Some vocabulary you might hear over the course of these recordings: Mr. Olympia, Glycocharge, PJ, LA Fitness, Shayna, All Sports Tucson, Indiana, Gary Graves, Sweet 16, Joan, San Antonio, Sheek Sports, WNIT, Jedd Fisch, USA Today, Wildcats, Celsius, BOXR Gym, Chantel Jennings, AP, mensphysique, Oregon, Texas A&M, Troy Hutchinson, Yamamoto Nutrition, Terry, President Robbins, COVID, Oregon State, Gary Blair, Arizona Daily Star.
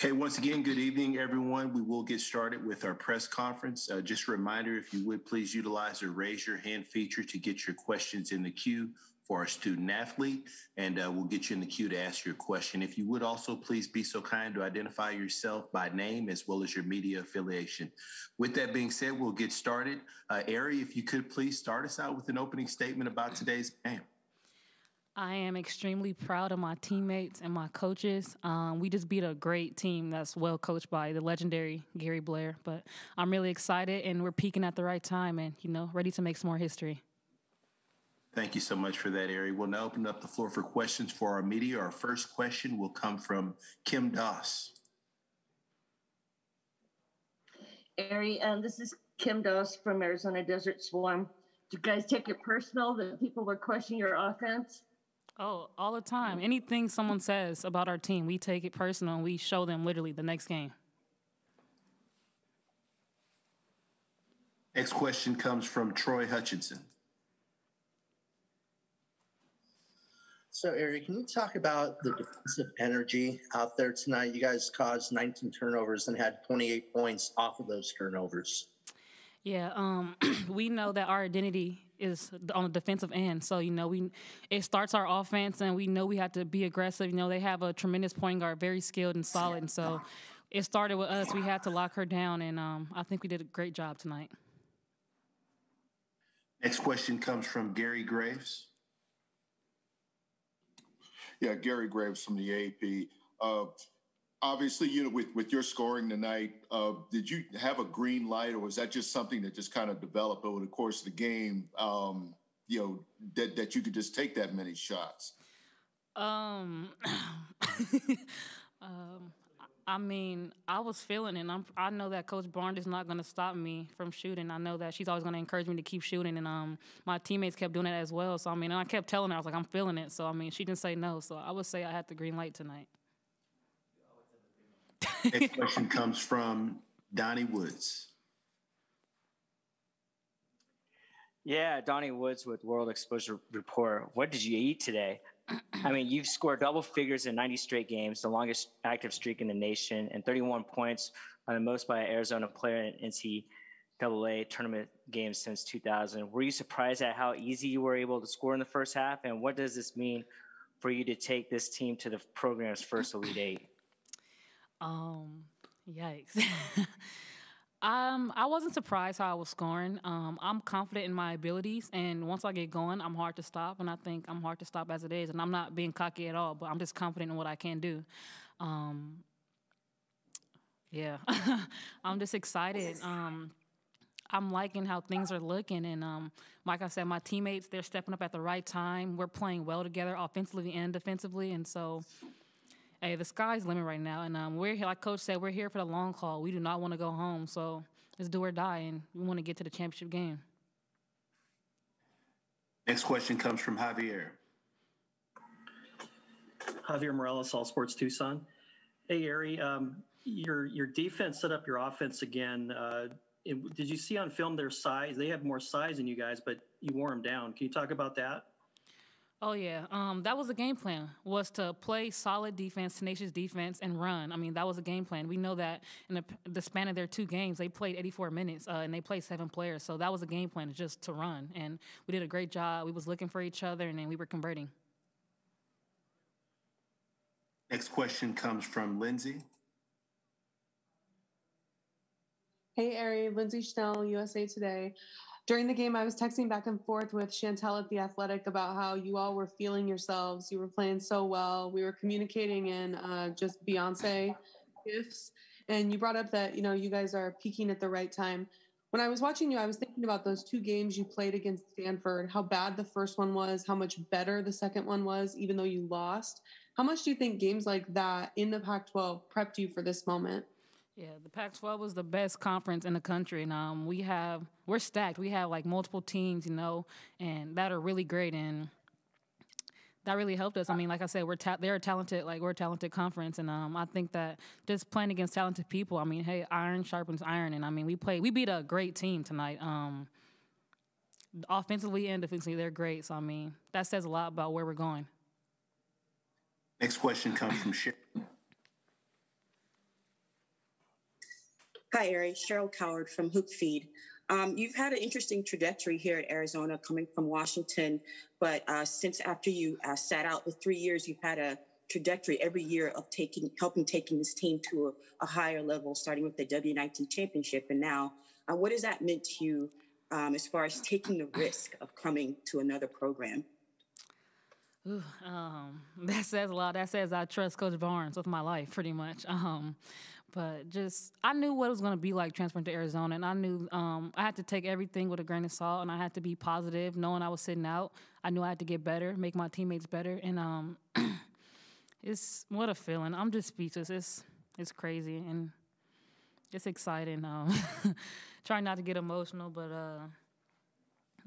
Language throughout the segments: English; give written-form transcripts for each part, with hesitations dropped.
Hey, once again, good evening, everyone. We will get started with our press conference. Just a reminder, if you would please utilize the raise your hand feature to get your questions in the queue for our student athlete, and we'll get you in the queue to ask your question. If you would also please be so kind to identify yourself by name as well as your media affiliation. With that being said, we'll get started. Ari, if you could please start us out with an opening statement about today's game. I am extremely proud of my teammates and my coaches. We just beat a great team that's well coached by the legendary Gary Blair. But I'm really excited, and we're peaking at the right time and, you know, ready to make some more history. Thank you so much for that, Ari. We'll now open up the floor for questions for our media. Our first question will come from Kim Doss. Ari, this is Kim Doss from Arizona Desert Swarm. Do you guys take it personal that people were questioning your offense? Oh, all the time. Anything someone says about our team, we take it personal and we show them literally the next game. Next question comes from Troy Hutchinson. So, Ari, can you talk about the defensive energy out there tonight? You guys caused 19 turnovers and had 28 points off of those turnovers. Yeah, we know that our identity is on the defensive end. So, you know, it starts our offense, and we know we have to be aggressive. You know, they have a tremendous point guard, very skilled and solid. And so it started with us. We had to lock her down, and I think we did a great job tonight. Next question comes from Gary Graves. Yeah, Gary Graves from the AP. Obviously, you know, with your scoring tonight, did you have a green light, or was that just something that just kind of developed over the course of the game, you know, that you could just take that many shots? I mean, I was feeling it. I know that Coach Barnes is not going to stop me from shooting. I know that she's always going to encourage me to keep shooting, and my teammates kept doing that as well. So, I mean, and I kept telling her, I was like, I'm feeling it. So, I mean, she didn't say no. So, I would say I had the green light tonight. Next question comes from Donnie Woods. Yeah, Donnie Woods with World Exposure Report. What did you eat today? I mean, you've scored double figures in 90 straight games, the longest active streak in the nation, and 31 points on the most by an Arizona player in NCAA tournament games since 2000. Were you surprised at how easy you were able to score in the first half? And what does this mean for you to take this team to the program's first Elite Eight? Yikes. I wasn't surprised how I was scoring. I'm confident in my abilities, and once I get going, I'm hard to stop, and I think I'm hard to stop as it is, and I'm not being cocky at all, but I'm just confident in what I can do. Yeah, I'm just excited. I'm liking how things are looking, and like I said, my teammates, they're stepping up at the right time. We're playing well together offensively and defensively, and so – hey, the sky's the limit right now, and we're here. Like Coach said, we're here for the long haul. We do not want to go home, so it's do or die, and we want to get to the championship game. Next question comes from Javier. Javier Morelos, All Sports Tucson. Hey, Ari, your defense set up your offense again. Did you see on film their size? They have more size than you guys, but you wore them down. Can you talk about that? Oh, yeah. That was the game plan, was to play solid defense, tenacious defense, and run. I mean, that was the game plan. We know that in the span of their two games, they played 84 minutes, and they played 7 players. So that was the game plan, just to run. And we did a great job. We was looking for each other, and then we were converting. Next question comes from Lindsay. Hey, Ari. Lindsay Schnell, USA Today. During the game, I was texting back and forth with Chantel at The Athletic about how you all were feeling yourselves. You were playing so well. We were communicating in just Beyonce gifs. And you brought up that, you know, you guys are peaking at the right time. When I was watching you, I was thinking about those 2 games you played against Stanford, how bad the first one was, how much better the second one was, even though you lost. How much do you think games like that in the Pac-12 prepped you for this moment? Yeah, the Pac-12 was the best conference in the country, and we're stacked. We have like multiple teams, you know, and that are really great, and that really helped us. I mean, like I said, we're a talented conference, and I think that just playing against talented people. I mean, hey, iron sharpens iron, and I mean, we beat a great team tonight, offensively and defensively. They're great, so I mean, that says a lot about where we're going. Next question comes from Cheryl. Hi, Ari. Cheryl Coward from HoopFeed. You've had an interesting trajectory here at Arizona coming from Washington, but since after you sat out the 3 years, you've had a trajectory every year of helping taking this team to a higher level, starting with the WNIT championship. And now, what has that meant to you as far as taking the risk of coming to another program? Ooh, that says a lot. That says I trust Coach Barnes with my life, pretty much. But just, I knew what it was going to be like transferring to Arizona, and I knew I had to take everything with a grain of salt, and I had to be positive, knowing I was sitting out. I knew I had to get better, make my teammates better, and it's what a feeling. I'm just speechless. It's crazy, and it's exciting. Trying not to get emotional, but,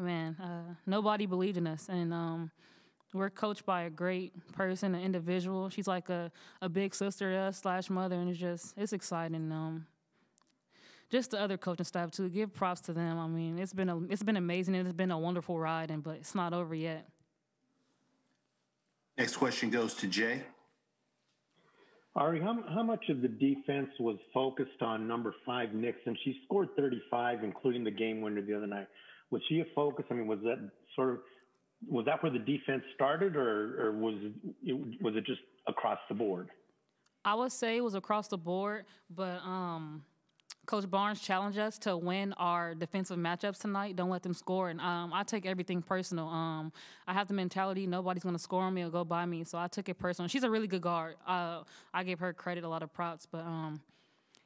man, nobody believed in us, and we're coached by a great person, an individual. She's like a big sister to us / mother, and it's exciting. Just the other coaching staff too. Give props to them. I mean, it's been amazing, and it's been a wonderful ride, but it's not over yet. Next question goes to Jay. Ari, how much of the defense was focused on number 5 Nixon? She scored 35, including the game winner the other night. Was she a focus? I mean, was that where the defense started, or was it just across the board? I would say it was across the board, but Coach Barnes challenged us to win our defensive matchups tonight. Don't let them score. And I take everything personal. I have the mentality nobody's going to score on me or go by me, so I took it personal. She's a really good guard. I give her credit, a lot of props, but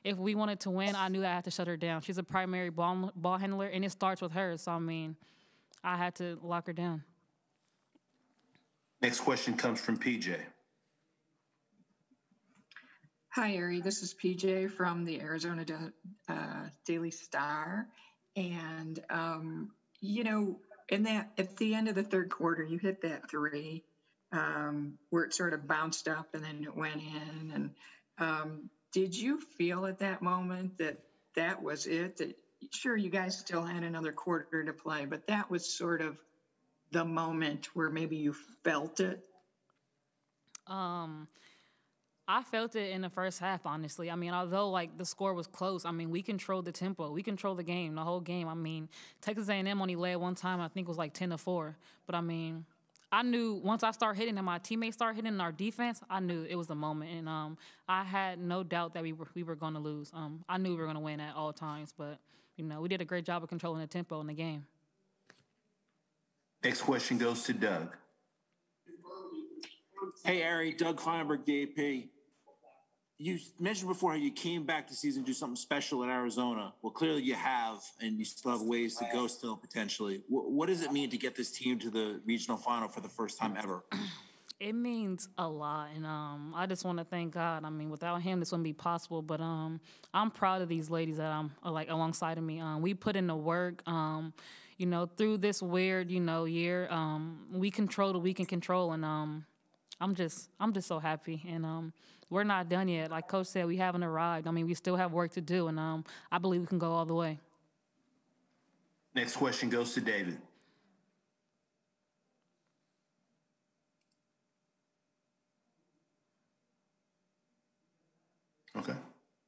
if we wanted to win, I knew I had to shut her down. She's a primary ball handler, and it starts with her, so, I mean, I had to lock her down. Next question comes from PJ. Hi, Ari. This is PJ from the Arizona Daily Star. And, you know, at the end of the third quarter, you hit that three where it sort of bounced up and then it went in. And did you feel at that moment that was it? That, sure, you guys still had another quarter to play, but that was sort of the moment where maybe you felt it? I felt it in the first half, honestly. I mean, although, like, the score was close, I mean, we controlled the tempo. We controlled the game, the whole game. I mean, Texas A&M only led one time, I think it was like 10-4. But, I mean, I knew once I started hitting and my teammates started hitting and our defense, I knew it was the moment. And I had no doubt that we were going to lose. I knew we were going to win at all times. But, you know, we did a great job of controlling the tempo in the game. Next question goes to Doug. Hey, Ari. Doug Feinberg, the AP. You mentioned before how you came back this season to do something special at Arizona. Well, clearly you have, and you still have ways to go still, potentially. What does it mean to get this team to the regional final for the first time ever? It means a lot, and I just want to thank God. I mean, without him, this wouldn't be possible, but I'm proud of these ladies that are, like, alongside of me. We put in the work, you know, through this weird, you know, year. We control what we can control, and I'm just so happy, and we're not done yet. Like Coach said, we haven't arrived. I mean, we still have work to do, and I believe we can go all the way. Next question goes to David. Okay.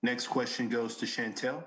Next question goes to Chantel.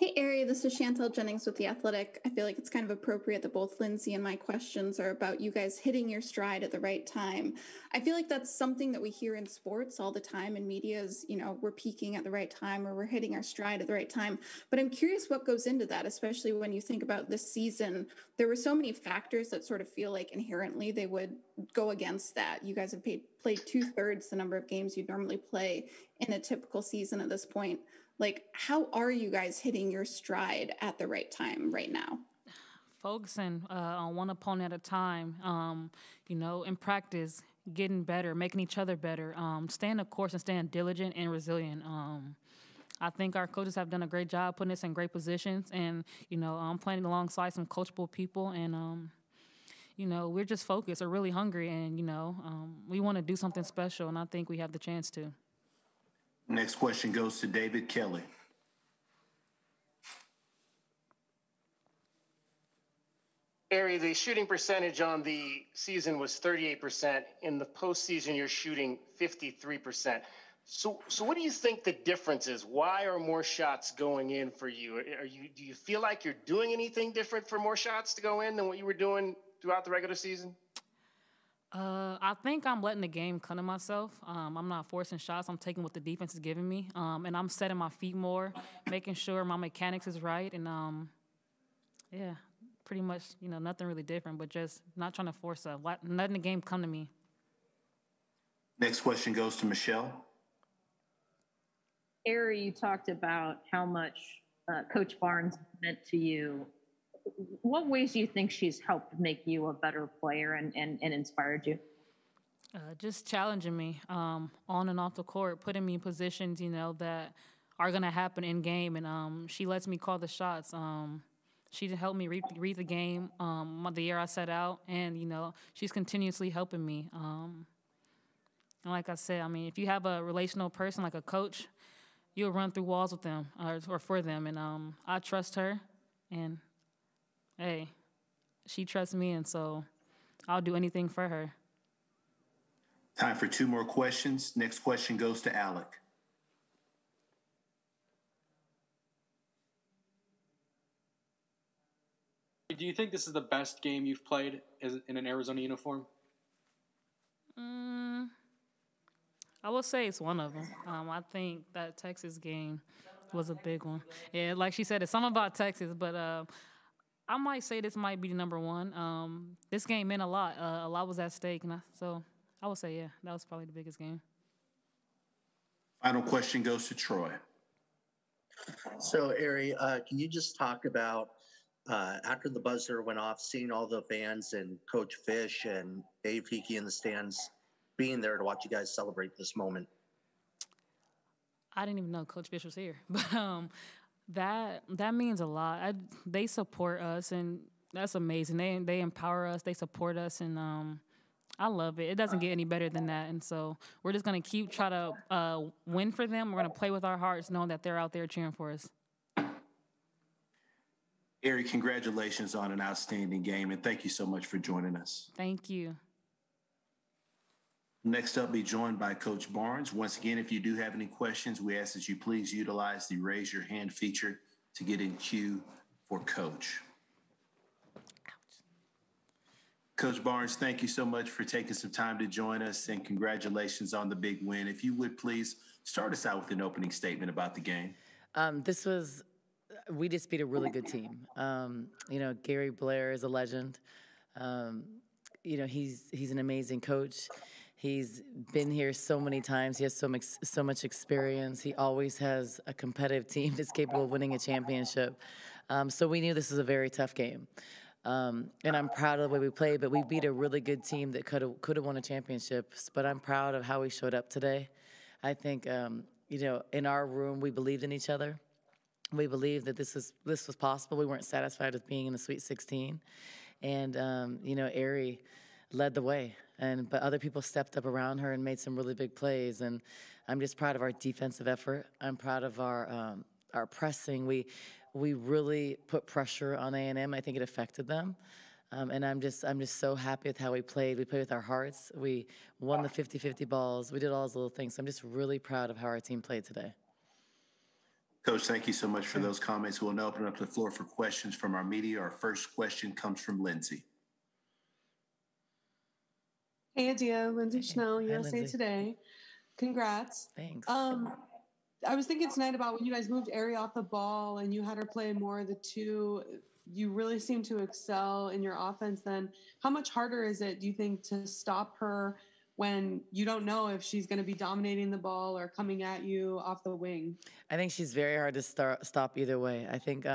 Hey, Ari, this is Chantel Jennings with The Athletic. I feel like it's kind of appropriate that both Lindsay and my questions are about you guys hitting your stride at the right time. I feel like that's something that we hear in sports all the time, in media is, you know, we're peaking at the right time or we're hitting our stride at the right time. But I'm curious what goes into that, especially when you think about this season. There were so many factors that sort of feel like inherently they would go against that. You guys have played 2/3 the number of games you'd normally play in a typical season at this point. Like, how are you guys hitting your stride at the right time right now? Focusing on one opponent at a time, you know, in practice, getting better, making each other better, staying the course and staying diligent and resilient. I think our coaches have done a great job putting us in great positions and, you know, playing alongside some coachable people. And, you know, we're just focused. We're really hungry and, you know, we want to do something special, and I think we have the chance to. Next question goes to David Kelly. Ari, the shooting percentage on the season was 38%. In the postseason, you're shooting 53%. So what do you think the difference is? Why are more shots going in for you? Do you feel like you're doing anything different for more shots to go in than what you were doing throughout the regular season? I think I'm letting the game come to myself. I'm not forcing shots. I'm taking what the defense is giving me, and I'm setting my feet more, making sure my mechanics is right, and yeah, pretty much, you know, nothing really different, but just not trying to force a lot, letting the game come to me. Next question goes to Michelle. Gary, you talked about how much Coach Barnes meant to you. What ways do you think she's helped make you a better player and inspired you? Just challenging me on and off the court, putting me in positions, you know, that are going to happen in game. And she lets me call the shots. She helped me read the game the year I set out. And, you know, she's continuously helping me. And like I said, I mean, if you have a relational person like a coach, you'll run through walls with them or for them. And I trust her, and hey, she trusts me, and so I'll do anything for her. Time for two more questions. Next question goes to Alec. Do you think this is the best game you've played in an Arizona uniform? I would say it's one of them. I think that Texas game was a big one. Yeah, like she said, it's something about Texas, but I might say this might be the number one. This game meant a lot. A lot was at stake, and so I would say, yeah, that was probably the biggest game. Final question goes to Troy. So, Ari, can you just talk about after the buzzer went off, seeing all the fans and Coach Fisch and Dave Hickey in the stands, being there to watch you guys celebrate this moment? I didn't even know Coach Fisch was here, but that means a lot. They support us, and that's amazing. They empower us, they support us, and I love it. It doesn't get any better than that, and so we're just gonna keep try to win for them. We're gonna play with our hearts, knowing that they're out there cheering for us. Ari, congratulations on an outstanding game, and thank you so much for joining us. Thank you. Next up, be joined by Coach Barnes. Once again, if you do have any questions, we ask that you please utilize the raise your hand feature to get in queue for Coach. Ouch. Coach Barnes, thank you so much for taking some time to join us, and congratulations on the big win. If you would please start us out with an opening statement about the game. We just beat a really good team. You know, Gary Blair is a legend. You know, he's an amazing coach. He's been here so many times. He has so much experience. He always has a competitive team that's capable of winning a championship. So we knew this was a very tough game. And I'm proud of the way we played, but we beat a really good team that could have won a championship. But I'm proud of how we showed up today. I think, you know, in our room, we believed in each other. We believed that this was possible. We weren't satisfied with being in the Sweet 16. And, you know, Ari led the way. But other people stepped up around her and made some really big plays. And I'm just proud of our defensive effort. I'm proud of our pressing. We really put pressure on A&M. I think it affected them. And I'm just so happy with how we played. We played with our hearts. We won the 50-50 balls. We did all those little things. So I'm just really proud of how our team played today. Coach, thank you so much for those comments. We'll now open up the floor for questions from our media. Our first question comes from Lindsay. Hey, Adia, Lindsay Schnell, USA Today. Congrats. Thanks. I was thinking tonight about when you guys moved Ari off the ball and you had her play more of the two. You really seem to excel in your offense then. How much harder is it, do you think, to stop her when you don't know if she's going to be dominating the ball or coming at you off the wing? I think she's very hard to stop either way. I think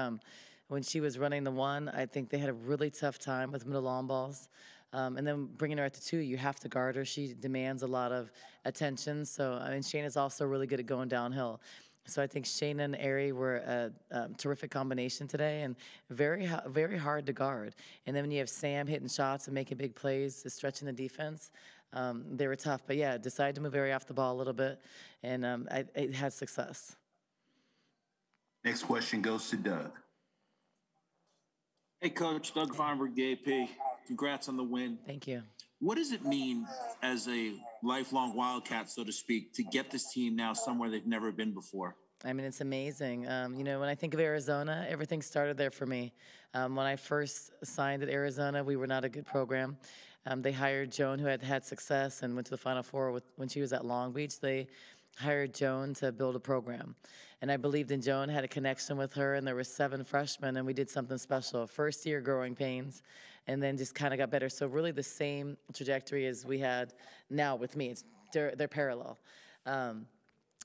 when she was running the one, I think they had a really tough time with middle long balls. And then bringing her at the two, you have to guard her. She demands a lot of attention. So, I mean, Shayna's also really good at going downhill. So I think Shayna and Ari were a terrific combination today and very, very hard to guard. And then when you have Sam hitting shots and making big plays, stretching the defense, they were tough. But, yeah, decided to move Ari off the ball a little bit, and it had success. Next question goes to Doug. Hey, Coach. Doug Feinberg, the AP. Congrats on the win. Thank you. What does it mean as a lifelong Wildcat, so to speak, to get this team now somewhere they've never been before. I mean, it's amazing. You know, when I think of Arizona, everything started there for me. When I first signed at Arizona, we were not a good program. They hired Joan, who had had success and went to the Final Four when she was at Long Beach. They hired Joan to build a program. And I believed in Joan, had a connection with her, and there were 7 freshmen, and we did something special. First year, growing pains, and then just kind of got better. So really the same trajectory as we had now with me. They're parallel.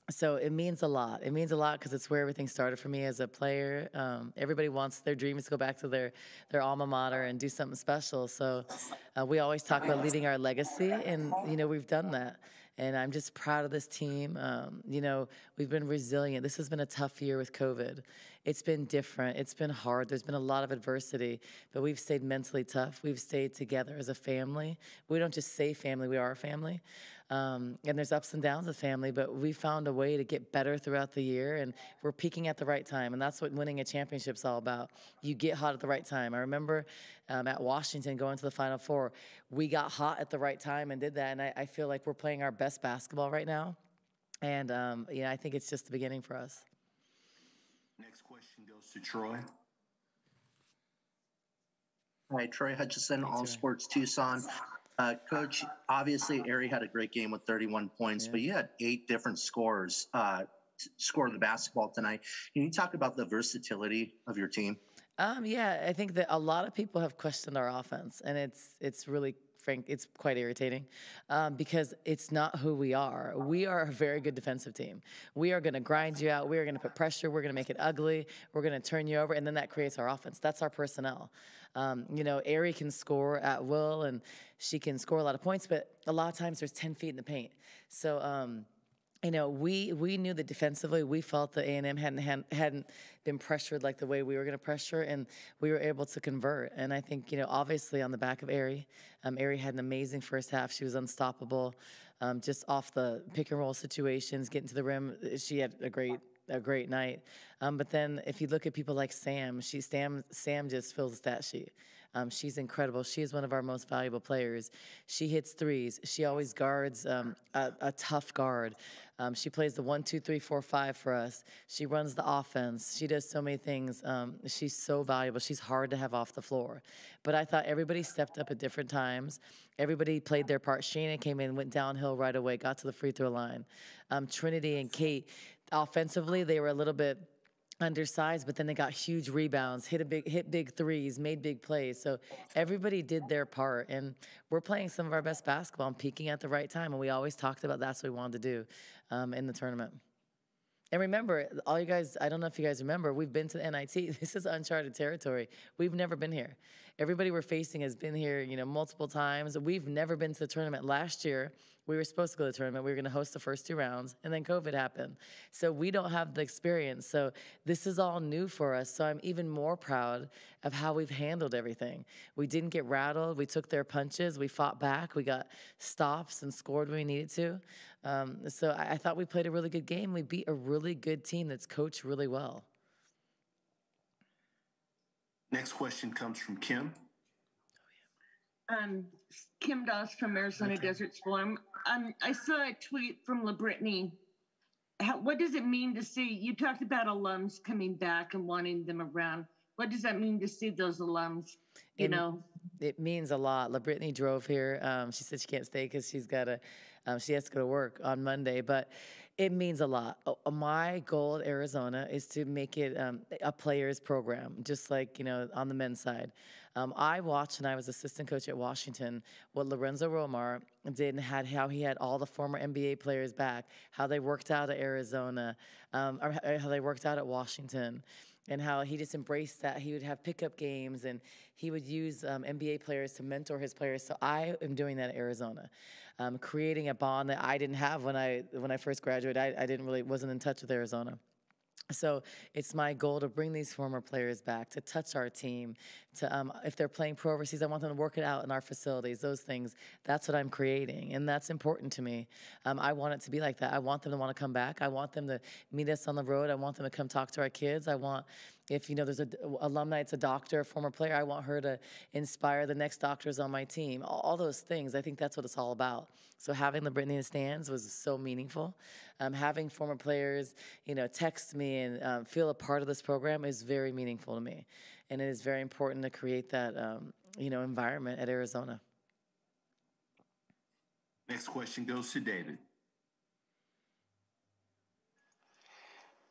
So it means a lot. It means a lot because it's where everything started for me as a player. Everybody wants their dreams to go back to their alma mater and do something special. So we always talk about leaving our legacy, and, you know, we've done that. And I'm just proud of this team. You know, we've been resilient. This has been a tough year with COVID. It's been different. It's been hard. There's been a lot of adversity, but we've stayed mentally tough. We've stayed together as a family. We don't just say family, we are a family. And there's ups and downs of family, but we found a way to get better throughout the year, and we're peaking at the right time, and that's what winning a championship's all about. You get hot at the right time. I remember at Washington going to the Final Four, we got hot at the right time and did that, and I feel like we're playing our best basketball right now, and you know, I think it's just the beginning for us. Next question goes to Troy. Hi, Troy Hutchinson, All Sports Tucson. Coach, obviously, Ari had a great game with 31 points, but you had 8 different scorers score the basketball tonight. Can you talk about the versatility of your team? Yeah, I think that a lot of people have questioned our offense, and it's really, Frank, it's quite irritating because it's not who we are. We are a very good defensive team. We are going to grind you out. We are going to put pressure. We're going to make it ugly. We're going to turn you over, and then that creates our offense. That's our personnel. You know, Ari can score at will, and she can score a lot of points, but a lot of times there's 10 feet in the paint. So, you know, we knew that defensively we felt that A&M hadn't been pressured like the way we were going to pressure, and we were able to convert. And I think, you know, obviously on the back of Ari, Ari had an amazing first half. She was unstoppable, just off the pick and roll situations, getting to the rim. She had a great night. But then if you look at people like Sam, Sam just fills the stat sheet. She's incredible. She is one of our most valuable players. She hits threes. She always guards a tough guard. She plays the 1, 2, 3, 4, 5 for us. She runs the offense. She does so many things. She's so valuable. She's hard to have off the floor. But I thought everybody stepped up at different times. Everybody played their part. Shayna came in, went downhill right away, got to the free throw line. Trinity and Kate, offensively, they were a little bit undersized, but then they got huge rebounds, hit big threes, made big plays. So everybody did their part, and we're playing some of our best basketball and peaking at the right time, and we always talked about that's what we wanted to do in the tournament. And remember, all you guys, I don't know if you guys remember, we've been to the NIT. This is uncharted territory. We've never been here. Everybody we're facing has been here, you know, multiple times. We've never been to the tournament. Last year, we were supposed to go to the tournament. We were going to host the first 2 rounds, and then COVID happened. So we don't have the experience. So this is all new for us. So I'm even more proud of how we've handled everything. We didn't get rattled. We took their punches. We fought back. We got stops and scored when we needed to. So I thought we played a really good game. We beat a really good team that's coached really well. Next question comes from Kim. Kim Doss from Arizona Desert Swarm. I saw a tweet from LaBrittney. What does it mean to see, you talked about alums coming back and wanting them around. What does that mean to see those alums, you know? It means a lot. LaBrittney drove here. She said she can't stay because she's got a, she has to go to work on Monday, but it means a lot. My goal at Arizona is to make it a players program, just like, you know, on the men's side. I watched, and I was assistant coach at Washington, what Lorenzo Romar did and how he had all the former NBA players back, how they worked out at Arizona, or how they worked out at Washington, and how he just embraced that. He would have pickup games, and he would use NBA players to mentor his players. So I am doing that at Arizona, creating a bond that I didn't have when I first graduated. I didn't really, wasn't in touch with Arizona. So it's my goal to bring these former players back, to touch our team, to if they're playing pro overseas, I want them to work it out in our facilities, those things. That's what I'm creating, and that's important to me. I want it to be like that. I want them to want to come back. I want them to meet us on the road. I want them to come talk to our kids. I want If, you know, there's an alumni, it's a doctor, former player, I want her to inspire the next doctors on my team. All those things, I think that's what it's all about. So having LaBrittney in the stands was so meaningful. Having former players, you know, text me and feel a part of this program is very meaningful to me. And it is very important to create that, you know, environment at Arizona. Next question goes to David.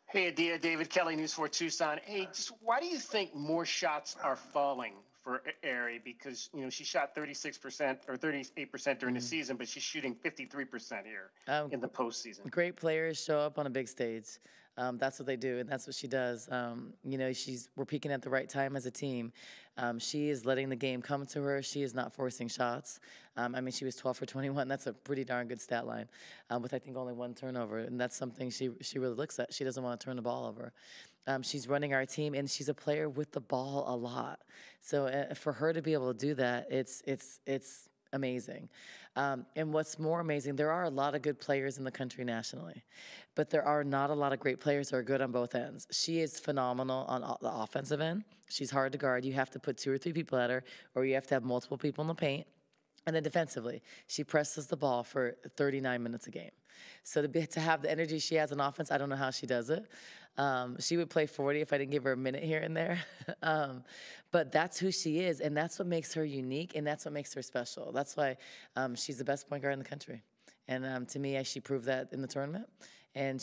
Hey, Adia, David Kelly, News 4 Tucson. Hey, just why do you think more shots are falling for Ari? Because, you know, she shot 36% or 38% during the season, but she's shooting 53% here in the postseason. Great players show up on a big stage. That's what they do, and that's what she does. You know, we're peaking at the right time as a team. She is letting the game come to her. She is not forcing shots. I mean, she was 12 for 21. That's a pretty darn good stat line with, I think, only one turnover, and that's something she really looks at. She doesn't want to turn the ball over. She's running our team, and she's a player with the ball a lot. So for her to be able to do that, it's amazing. And what's more amazing, there are a lot of good players in the country nationally, but there are not a lot of great players that are good on both ends. She is phenomenal on the offensive end. She's hard to guard. You have to put 2 or 3 people at her, or you have to have multiple people in the paint. And then defensively, she presses the ball for 39 minutes a game. So to have the energy she has on offense, I don't know how she does it. She would play 40 if I didn't give her a minute here and there. But that's who she is, and that's what makes her unique, and that's what makes her special. That's why she's the best point guard in the country. And to me, she proved that in the tournament. And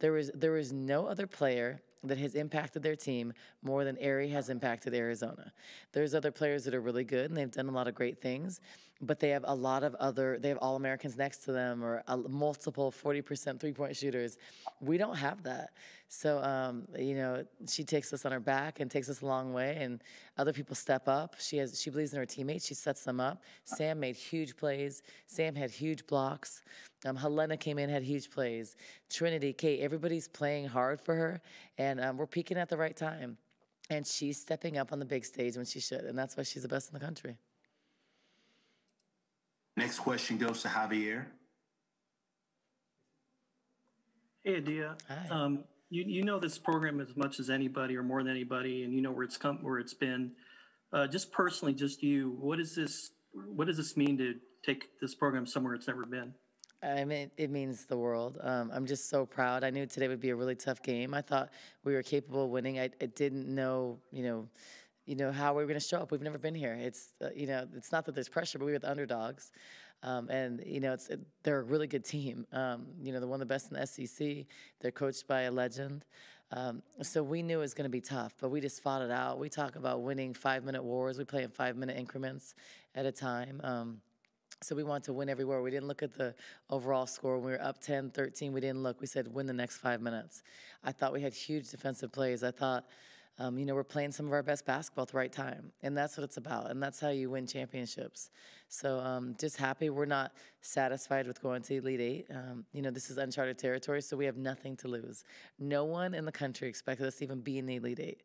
there was no other player that has impacted their team more than Ari has impacted Arizona. There's other players that are really good, and they've done a lot of great things, but they have a lot of other, they have All-Americans next to them or multiple 40% three-point shooters. We don't have that. So, you know, she takes us on her back and takes us a long way, and other people step up. She believes in her teammates. She sets them up. Sam made huge plays. Sam had huge blocks. Helena came in, had huge plays. Trinity, Kate, everybody's playing hard for her, and we're peaking at the right time. And she's stepping up on the big stage when she should, and that's why she's the best in the country. Next question goes to Javier. Hey, Adia. Hi. You know this program as much as anybody or more than anybody, and you know where it's been. Just personally, just you, what does this mean to take this program somewhere it's never been? I mean, it means the world. I'm just so proud. I knew today would be a really tough game. I thought we were capable of winning. I didn't know, you know how we were going to show up. We've never been here. It's, you know, it's not that there's pressure, but we were the underdogs. And, you know, they're a really good team. You know, they're one of the best in the SEC. They're coached by a legend. So we knew it was going to be tough, but we just fought it out. We talk about winning 5-minute wars. We play in 5-minute increments at a time. So we wanted to win everywhere. We didn't look at the overall score. When we were up 10, 13, we didn't look. We said, win the next 5 minutes. I thought we had huge defensive plays. I thought, you know, we're playing some of our best basketball at the right time. And that's what it's about. And that's how you win championships. So just happy. We're not satisfied with going to Elite Eight. You know, this is uncharted territory, so we have nothing to lose. No one in the country expected us to even be in the Elite Eight.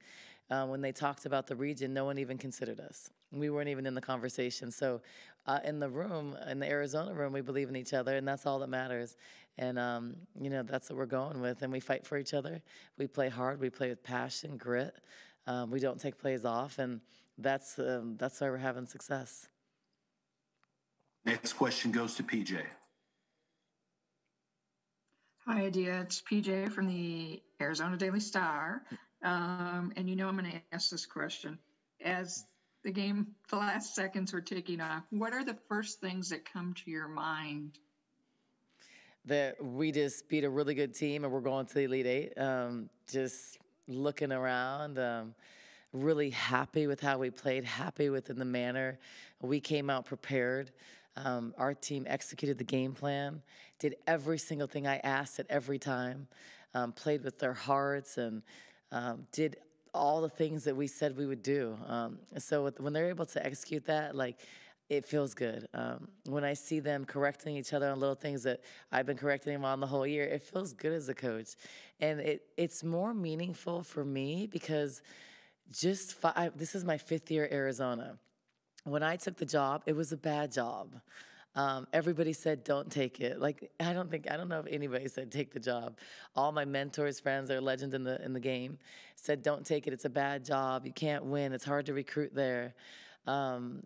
When they talked about the region, no one even considered us. We weren't even in the conversation. So in the room, in the Arizona room, we believe in each other, and that's all that matters. And, you know, that's what we're going with. And we fight for each other. We play hard. We play with passion, grit. We don't take plays off. And that's why we're having success. Next question goes to PJ. Hi, Adia. It's PJ from the Arizona Daily Star. And you know I'm going to ask this question. As the game, the last seconds were ticking off, what are the first things that come to your mind? That we just beat a really good team and we're going to the Elite Eight. Just looking around, really happy with how we played, happy within the manner. We came out prepared. Our team executed the game plan, did every single thing I asked at every time, played with their hearts and did all the things that we said we would do. So when they're able to execute that, like, it feels good. When I see them correcting each other on little things that I've been correcting them on the whole year, it feels good as a coach. And it's more meaningful for me because this is my 5th year at Arizona. When I took the job, it was a bad job. Everybody said, don't take it. Like, I don't know if anybody said, take the job. All my mentors, friends, they're legends in the game, said, don't take it. It's a bad job. You can't win. It's hard to recruit there.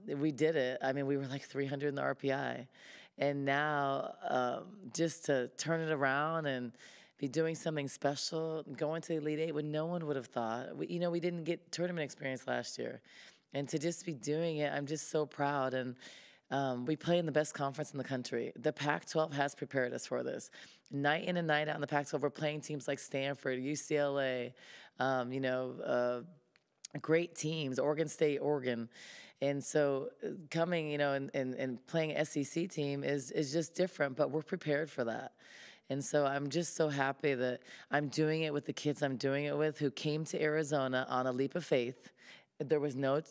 We did it. I mean, we were like 300 in the RPI. And now just to turn it around and be doing something special, going to the Elite Eight when no one would have thought. We didn't get tournament experience last year. And to just be doing it, I'm just so proud. And we play in the best conference in the country. The Pac-12 has prepared us for this. Night in and night out in the Pac-12, we're playing teams like Stanford, UCLA, great teams, Oregon State, Oregon. And so coming, and playing an SEC team is just different, but we're prepared for that. And so I'm just so happy that I'm doing it with the kids I'm doing it with, who came to Arizona on a leap of faith. There was no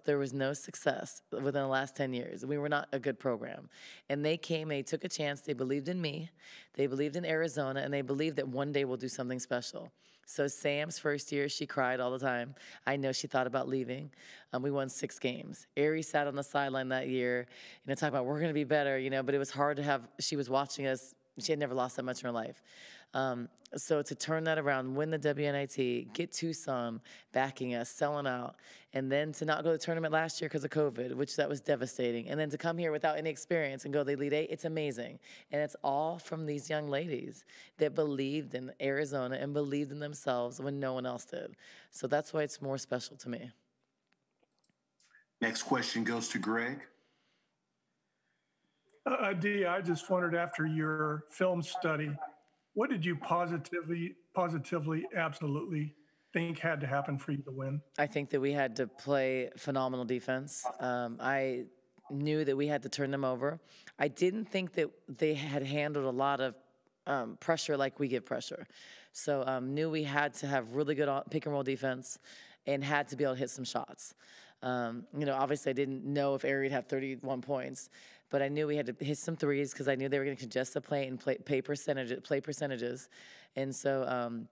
success within the last 10 years. We were not a good program. And they came, they took a chance, they believed in me, they believed in Arizona, and they believed that one day we'll do something special. So Sam's first year, she cried all the time. I know she thought about leaving. We won 6 games. Ari sat on the sideline that year, talking about we're gonna be better, but it was hard to have, she was watching us. She had never lost that much in her life. So to turn that around, win the WNIT, get Tucson backing us, selling out, and then to not go to the tournament last year because of COVID, which that was devastating, and then to come here without any experience and go to the Elite Eight, it's amazing. And it's all from these young ladies that believed in Arizona and believed in themselves when no one else did. So that's why it's more special to me. Next question goes to Greg. Dee, I just wondered, after your film study, what did you absolutely think had to happen for you to win? I think that we had to play phenomenal defense. I knew that we had to turn them over. I didn't think that they had handled a lot of pressure like we give pressure. So knew we had to have really good pick and roll defense and had to be able to hit some shots. Obviously I didn't know if Ari would have 31 points, but I knew we had to hit some threes because I knew they were going to congest the play and play percentages. And so,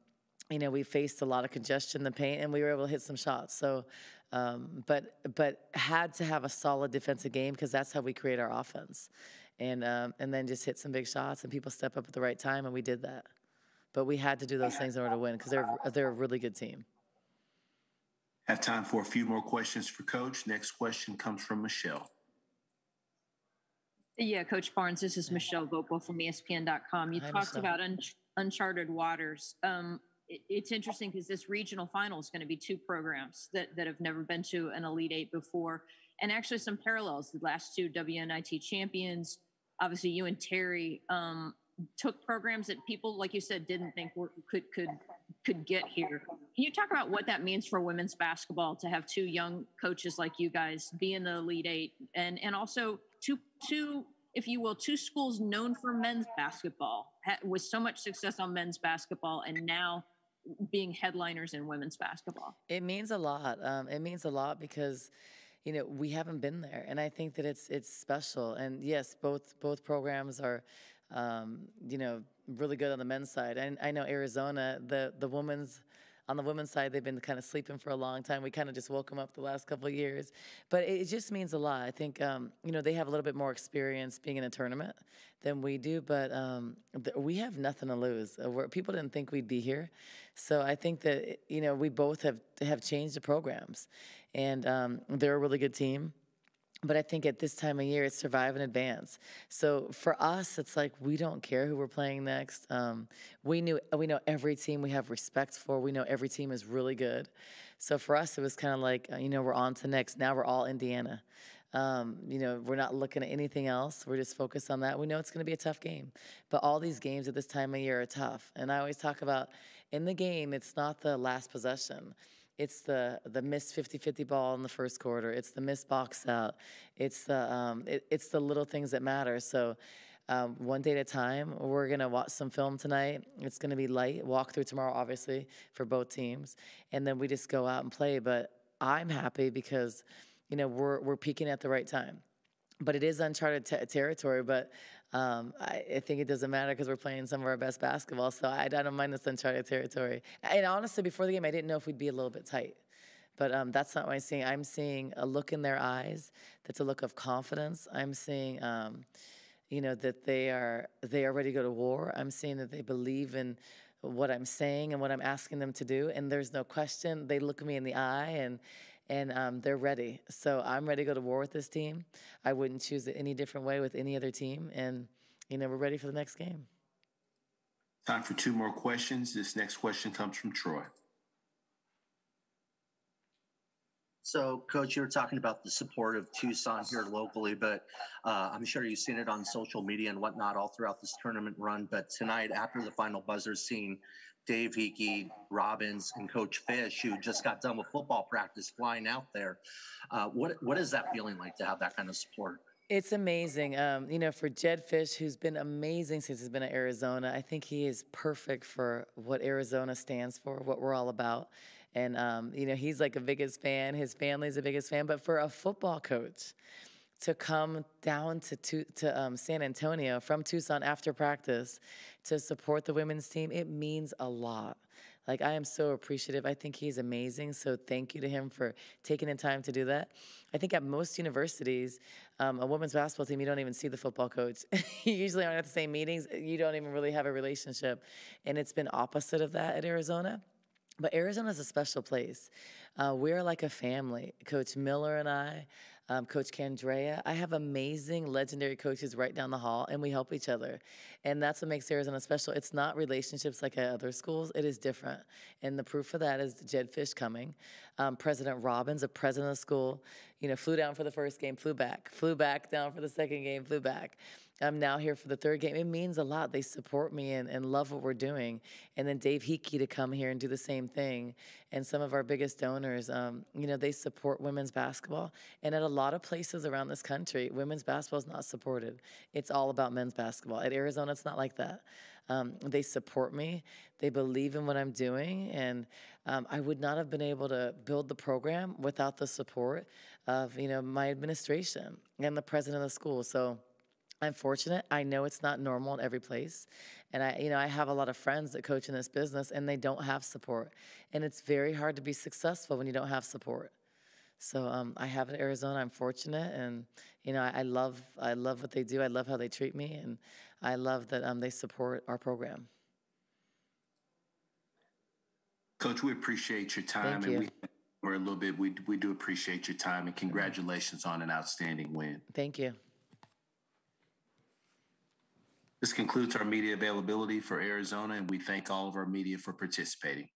we faced a lot of congestion in the paint and we were able to hit some shots. So, but had to have a solid defensive game because that's how we create our offense. And then just hit some big shots and people step up at the right time, and we did that. But we had to do those things in order to win because they're a really good team. Have time for a few more questions for Coach. Next question comes from Michelle. Yeah, Coach Barnes, this is Michelle Vopel from ESPN.com. You talked about uncharted waters. It's interesting because this regional final is going to be 2 programs that have never been to an Elite Eight before. And actually some parallels. The last 2 WNIT champions, obviously you and Terry, took programs that people, like you said, didn't think could get here. Can you talk about what that means for women's basketball to have 2 young coaches like you guys be in the Elite Eight, and also two, if you will, 2 schools known for men's basketball, with so much success on men's basketball, and now being headliners in women's basketball? It means a lot. It means a lot because we haven't been there, and I think that it's special. And yes, both programs are, really good on the men's side. And I know Arizona, on the women's side, they've been kind of sleeping for a long time. We kind of just woke them up the last couple of years. But it just means a lot. I think, they have a little bit more experience being in a tournament than we do. But we have nothing to lose. People didn't think we'd be here. So I think that, we both have changed the programs. And they're a really good team. But I think at this time of year, it's survive and advance. So for us, it's like we don't care who we're playing next. We know every team we have respect for. We know every team is really good. So for us, it was kind of like, we're on to next. Now we're all Indiana. We're not looking at anything else. We're just focused on that. We know it's going to be a tough game. But all these games at this time of year are tough. And I always talk about in the game, it's not the last possession. It's the missed 50-50 ball in the first quarter. It's the missed box out. It's it's the little things that matter. So one day at a time, we're going to watch some film tonight. It's going to be light. Walk through tomorrow, obviously, for both teams. And then we just go out and play. But I'm happy because, we're peaking at the right time. But it is uncharted territory, but I think it doesn't matter because we're playing some of our best basketball, so I don't mind this uncharted territory. And honestly, before the game, I didn't know if we'd be a little bit tight. But that's not what I'm seeing. I'm seeing a look in their eyes that's a look of confidence. I'm seeing you know, that they are ready to go to war. I'm seeing that they believe in what I'm saying and what I'm asking them to do, and there's no question. They look me in the eye, and they're ready. So I'm ready to go to war with this team. I wouldn't choose it any different way with any other team, and, you know, we're ready for the next game. Time for two more questions. This next question comes from Troy. So, Coach, you were talking about the support of Tucson here locally, but I'm sure you've seen it on social media and whatnot all throughout this tournament run. But tonight, after the final buzzer, seeing Dave Hickey, Robbins, and Coach Fisch, who just got done with football practice, flying out there, what is that feeling like to have that kind of support? It's amazing. You know, for Jedd Fisch, who's been amazing since he's been at Arizona, I think he is perfect for what Arizona stands for, what we're all about. And, you know, he's like a biggest fan. His family's the biggest fan. But for a football coach to come down to San Antonio from Tucson after practice to support the women's team, it means a lot. Like, I am so appreciative. I think he's amazing. So thank you to him for taking the time to do that. I think at most universities, a women's basketball team, you don't even see the football coach. You usually aren't at the same meetings. You don't even really have a relationship. And it's been opposite of that at Arizona. But Arizona is a special place. We're like a family. Coach Miller and I, Coach Candrea, I have amazing legendary coaches right down the hall, and we help each other. And that's what makes Arizona special. It's not relationships like at other schools. It is different. And the proof of that is Jedd Fisch coming. President Robbins, a president of the school, you know, flew down for the first game, flew back down for the second game, flew back. I'm now here for the third game. It means a lot. They support me and love what we're doing. And then Dave Hickey to come here and do the same thing. And some of our biggest donors, you know, they support women's basketball. And at a lot of places around this country, women's basketball is not supported. It's all about men's basketball. At Arizona, it's not like that. They support me. They believe in what I'm doing. And I would not have been able to build the program without the support of, you know, my administration and the president of the school. So I'm fortunate. I know it's not normal in every place. And I, you know, I have a lot of friends that coach in this business and they don't have support. And it's very hard to be successful when you don't have support. So I have it in Arizona. I'm fortunate. And, you know, I love what they do. I love how they treat me. And I love that they support our program. Coach, we appreciate your time. Thank you. And we, or a little bit, we do appreciate your time, and congratulations on an outstanding win. Thank you. This concludes our media availability for Arizona, and we thank all of our media for participating.